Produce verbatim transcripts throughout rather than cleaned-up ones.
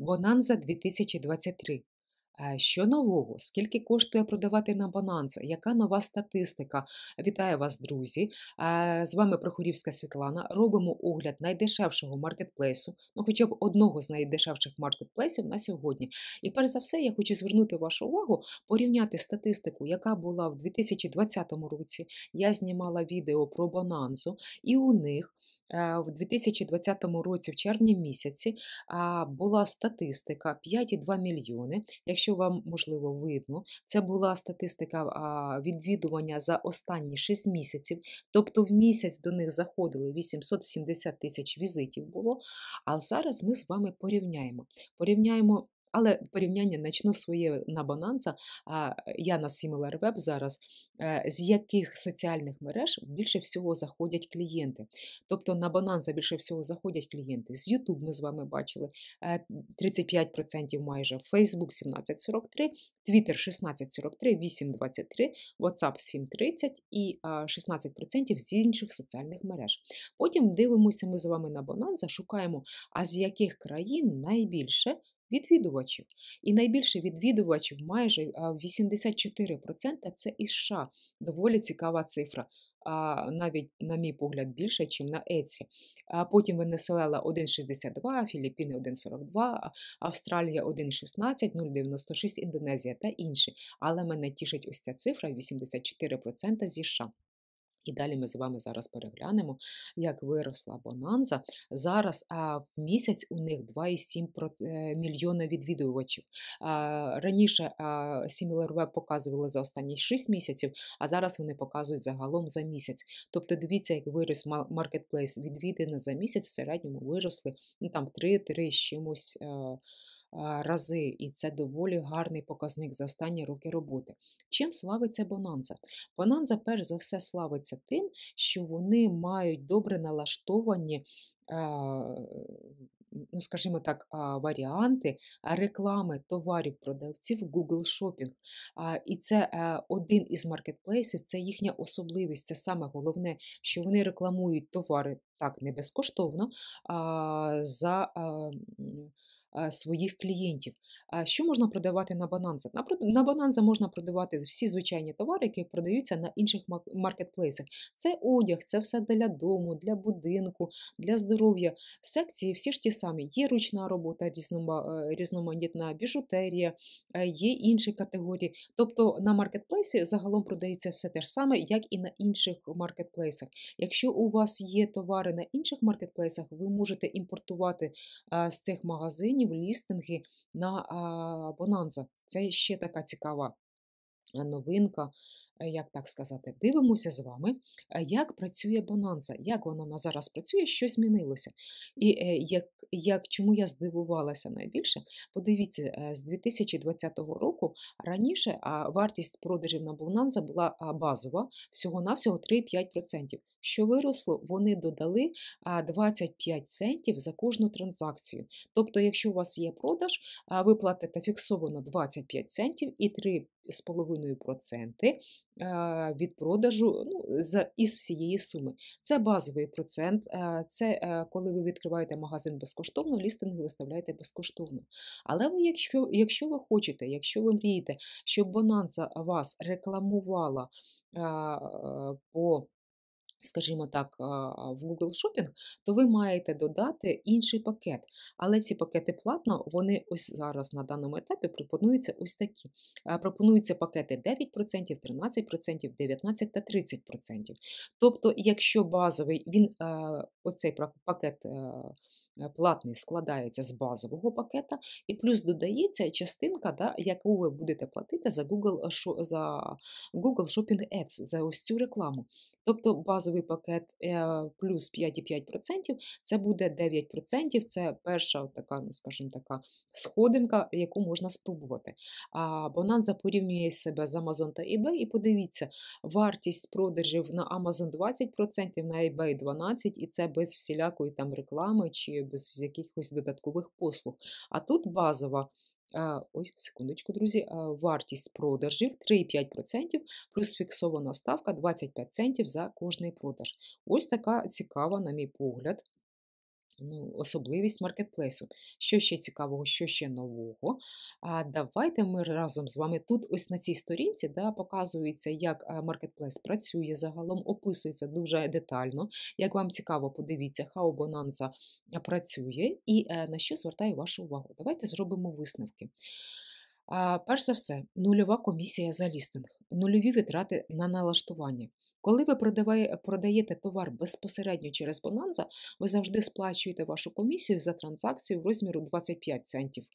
Bonanza дві тисячі двадцять три. Що нового? Скільки коштує продавати на Bonanza? Яка нова статистика? Вітаю вас, друзі! З вами Прохорівська Світлана. Робимо огляд найдешевшого маркетплейсу, ну хоча б одного з найдешевших маркетплейсів на сьогодні. І перш за все я хочу звернути вашу увагу, порівняти статистику, яка була в дві тисячі двадцятому році. Я знімала відео про Bonanza, і у них в дві тисячі двадцятому році, в червні місяці, була статистика п'ять цілих два мільйони. Якщо вам, можливо, видно, це була статистика відвідування за останні шість місяців, тобто в місяць до них заходили вісімсот сімдесят тисяч візитів було, а зараз ми з вами порівняємо. Порівняємо, але порівняння начну своє на Bonanza, я на SimilarWeb зараз, з яких соціальних мереж більше всього заходять клієнти. Тобто на Bonanza більше всього заходять клієнти. З YouTube ми з вами бачили тридцять п'ять відсотків майже, Facebook сімнадцять цілих сорок три сотих, Twitter шістнадцять цілих сорок три сотих, вісім цілих двадцять три сотих, WhatsApp сім цілих тридцять сотих і шістнадцять відсотків з інших соціальних мереж. Потім дивимося ми з вами на Bonanza, шукаємо, а з яких країн найбільше відвідувачів. І найбільше відвідувачів, майже вісімдесят чотири відсотки, це із США. Доволі цікава цифра. Навіть, на мій погляд, більше, ніж на Etsy. Потім Венесуела один цілих шістдесят два сотих, Філіппіни один цілих сорок два сотих, Австралія один цілих шістнадцять сотих, нуль цілих дев'яносто шість сотих, Індонезія та інші. Але мене тішить ось ця цифра, вісімдесят чотири відсотки зі США. І далі ми з вами зараз переглянемо, як виросла Bonanza. Зараз а, в місяць у них два цілих сім мільйона відвідувачів. А, раніше а, SimilarWeb показували за останні шість місяців, а зараз вони показують загалом за місяць. Тобто дивіться, як вирос маркетплейс відвідини за місяць, в середньому виросли ну, там три-три з чимось а, рази, і це доволі гарний показник за останні роки роботи. Чим славиться Bonanza? Bonanza перш за все славиться тим, що вони мають добре налаштовані, ну, скажімо так, варіанти реклами товарів продавців Google Shopping. І це один із маркетплейсів, це їхня особливість, це саме головне, що вони рекламують товари, так, не безкоштовно, за своїх клієнтів. Що можна продавати на Bonanza? На Bonanza можна продавати всі звичайні товари, які продаються на інших маркетплейсах. Це одяг, це все для дому, для будинку, для здоров'я. Секції всі ж ті самі. Є ручна робота, різноманітна біжутерія, є інші категорії. Тобто на маркетплейсі загалом продається все те ж саме, як і на інших маркетплейсах. Якщо у вас є товари на інших маркетплейсах, ви можете імпортувати з цих магазинів лістинги на Bonanza. Це ще така цікава новинка, як так сказати. Дивимося з вами, як працює Bonanza, як вона зараз працює, що змінилося. І як, як, чому я здивувалася найбільше, подивіться, з дві тисячі двадцятого року раніше вартість продажів на Bonanza була базова, всього-навсього три цілих п'ять десятих відсотка. Що виросло, вони додали двадцять п'ять центів за кожну транзакцію. Тобто, якщо у вас є продаж, ви платите фіксовано двадцять п'ять центів і три цілих п'ять десятих відсотка від продажу, ну, за, із всієї суми. Це базовий процент, це коли ви відкриваєте магазин безкоштовно, лістинги виставляєте безкоштовно. Але ви, якщо, якщо ви хочете, якщо ви мрієте, щоб Bonanza вас рекламувала по, скажімо так, в Google Shopping, то ви маєте додати інший пакет. Але ці пакети платно, вони ось зараз на даному етапі пропонуються ось такі. Пропонуються пакети дев'ять відсотків, тринадцять відсотків, дев'ятнадцять відсотків та тридцять відсотків. Тобто, якщо базовий, він, оцей пакет платний складається з базового пакета, і плюс додається частинка, да, яку ви будете платити за Google, за Google Shopping Ads, за ось цю рекламу. Тобто, базовий пакет плюс п'ять цілих п'ять десятих відсотка, це буде дев'ять відсотків, це перша така, ну, скажімо, така сходинка, яку можна спробувати. А Bonanza порівнює себе з Amazon та eBay, і подивіться, вартість продажів на Amazon двадцять відсотків, на eBay дванадцять відсотків, і це без всілякої там реклами чи без якихось додаткових послуг. А тут базова, ой, секундочку, друзі, вартість продажів три цілих п'ять десятих відсотка плюс фіксована ставка двадцять п'ять центів за кожний продаж. Ось така цікава, на мій погляд, ну, особливість маркетплейсу. Що ще цікавого, що ще нового? А давайте ми разом з вами тут, ось на цій сторінці, да, показується, як маркетплейс працює загалом, описується дуже детально. Як вам цікаво, подивіться, how Bonanza працює і на що звертає вашу увагу. Давайте зробимо висновки. А, перш за все, нульова комісія за лістинг, нульові витрати на налаштування. Коли ви продаєте товар безпосередньо через Bonanza, ви завжди сплачуєте вашу комісію за транзакцію в розміру двадцять п'ять центів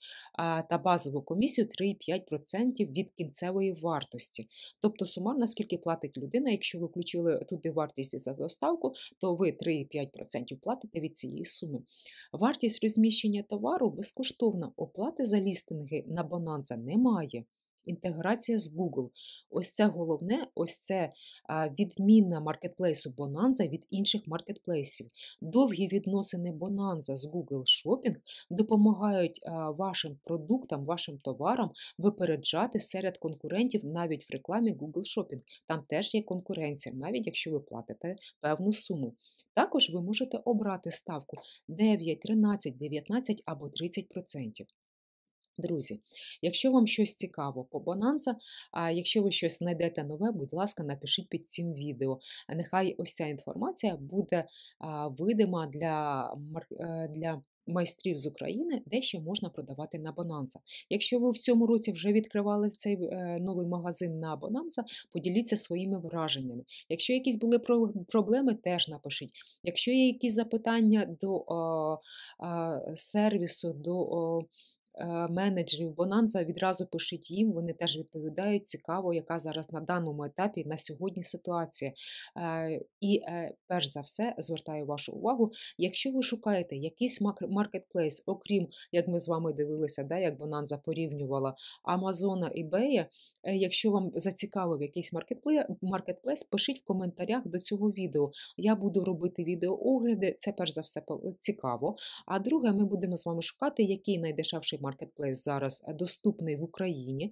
та базову комісію три цілих п'ять десятих відсотка від кінцевої вартості. Тобто сумарно, скільки платить людина, якщо ви включили туди вартість за доставку, то ви три цілих п'ять десятих відсотка платите від цієї суми. Вартість розміщення товару безкоштовна, оплати за лістинги на Bonanza немає. Інтеграція з Google. Ось це головне, ось це відмінна маркетплейсу Bonanza від інших маркетплейсів. Довгі відносини Bonanza з Google Shopping допомагають вашим продуктам, вашим товарам випереджати серед конкурентів навіть в рекламі Google Shopping. Там теж є конкуренція, навіть якщо ви платите певну суму. Також ви можете обрати ставку дев'ять, тринадцять, дев'ятнадцять або тридцять відсотків. Друзі, якщо вам щось цікаво по Bonanza, а якщо ви щось знайдете нове, будь ласка, напишіть під цим відео. Нехай ось ця інформація буде видима для, для майстрів з України, де ще можна продавати на Bonanza. Якщо ви в цьому році вже відкривали цей новий магазин на Bonanza, поділіться своїми враженнями. Якщо якісь були проблеми, теж напишіть. Якщо є якісь запитання до о, о, сервісу, до... О, менеджерів Bonanza, відразу пишіть їм, вони теж відповідають. Цікаво, яка зараз на даному етапі, на сьогодні ситуація. І перш за все, звертаю вашу увагу, якщо ви шукаєте якийсь маркетплейс, окрім, як ми з вами дивилися, да, як Bonanza порівнювала Amazon і eBay, якщо вам зацікавив якийсь маркетплейс, пишіть в коментарях до цього відео. Я буду робити відеоогляди, це перш за все цікаво. А друге, ми будемо з вами шукати, який найдешевший маркетплейс зараз доступний в Україні,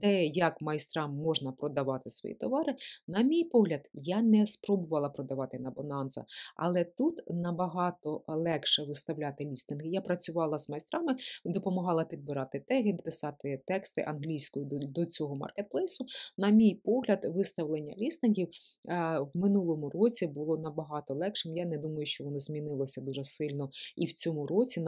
де як майстрам можна продавати свої товари. На мій погляд, я не спробувала продавати на Bonanza, але тут набагато легше виставляти лістинги. Я працювала з майстрами, допомагала підбирати теги, писати тексти англійською до цього маркетплейсу. На мій погляд, виставлення лістингів в минулому році було набагато легшим. Я не думаю, що воно змінилося дуже сильно і в цьому році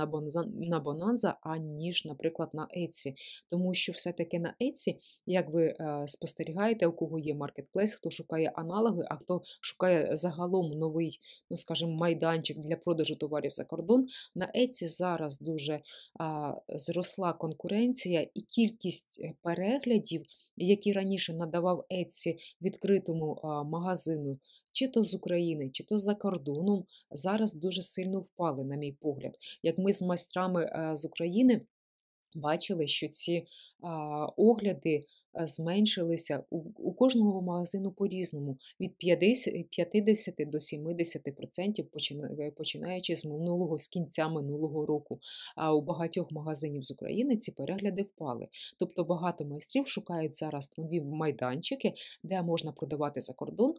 на Bonanza, а ніж, наприклад, на Etsy. Тому що все-таки на Etsy, як ви спостерігаєте, у кого є маркетплейс, хто шукає аналоги, а хто шукає загалом новий, ну, скажімо, майданчик для продажу товарів за кордон, на Etsy зараз дуже а, зросла конкуренція і кількість переглядів, які раніше надавав Etsy відкритому а, магазину, чи то з України, чи то за кордоном, зараз дуже сильно впали, на мій погляд. Як ми з майстрами з України бачили, що ці огляди зменшилися у кожного магазину по-різному, від п'ятдесят до сімдесяти відсотків, починаючи з минулого, з кінця минулого року. А у багатьох магазинів з України ці перегляди впали. Тобто багато майстрів шукають зараз нові майданчики, де можна продавати за кордон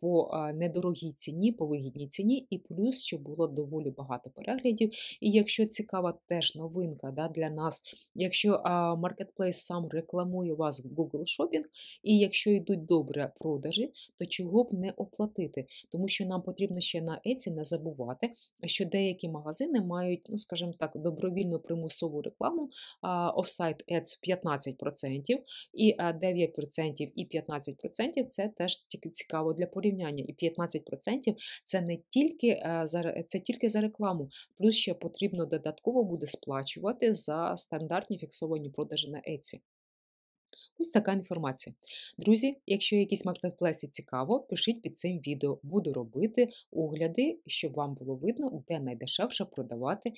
по недорогій ціні, по вигідній ціні, і плюс, що було доволі багато переглядів. І якщо цікава теж новинка, да, для нас, якщо маркетплейс сам рекламує вас в Google Shopping, і якщо йдуть добре продажі, то чого б не оплатити? Тому що нам потрібно ще на Etsy не забувати, що деякі магазини мають, ну, скажімо так, добровільну примусову рекламу, офсайт Ads п'ятнадцять відсотків, і дев'ять відсотків і п'ятнадцять відсотків – це теж цікаво для порівняння. І п'ятнадцять відсотків – це не тільки за, це тільки за рекламу, плюс ще потрібно додатково буде сплачувати за стандартні фіксовані продажі на Etsy. Ось така інформація. Друзі, якщо якісь маркетплейси цікаво, пишіть під цим відео. Буду робити огляди, щоб вам було видно, де найдешевше продавати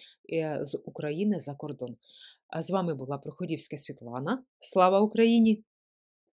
з України за кордон. З вами була Прохорівська Світлана. Слава Україні!